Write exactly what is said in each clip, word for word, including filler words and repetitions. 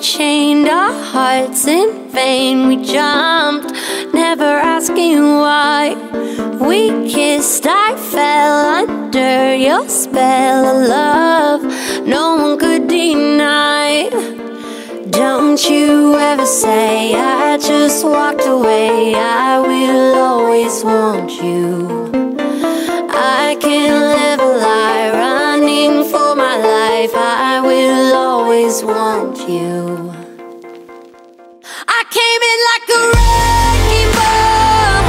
chained our hearts in vain. We jumped, never asking why. We kissed, I fell under your spell of love no one could deny. Don't you ever say I just walked away. I will always want you. I can't ever lie, running for my life. I will always want you. I came in like a wrecking ball.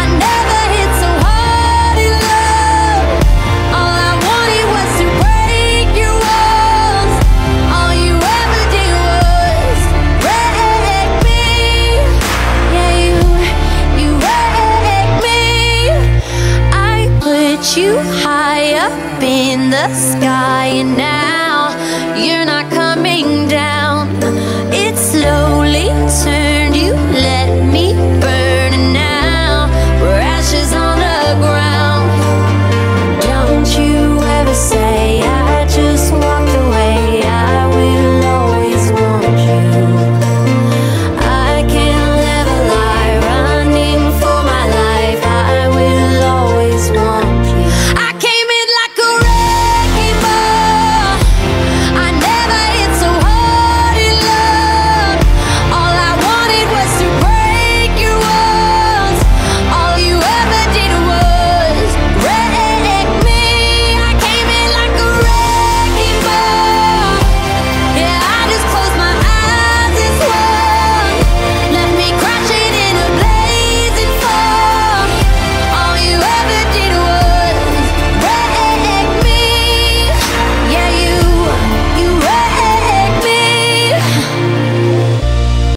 I never hit so hard in love. All I wanted was to break your walls. All you ever did was wreck me. Yeah, you, you wrecked me. I put you high up in the sky and now